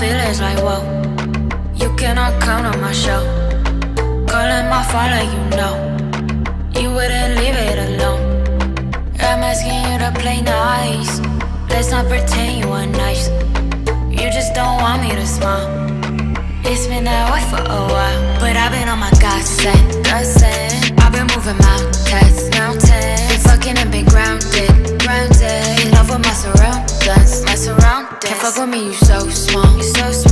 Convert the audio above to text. feelings like, whoa. You cannot come to my show. Calling my phone like you know you wouldn't leave it alone. I'm asking you to play nice. Let's not pretend you are nice. You just don't want me to smile. It's been that way for a while, but I've been on my God sent. I've been moving mountains. Been fucking and been grounded. In love with my surroundings. Can't fuck with me, you so small.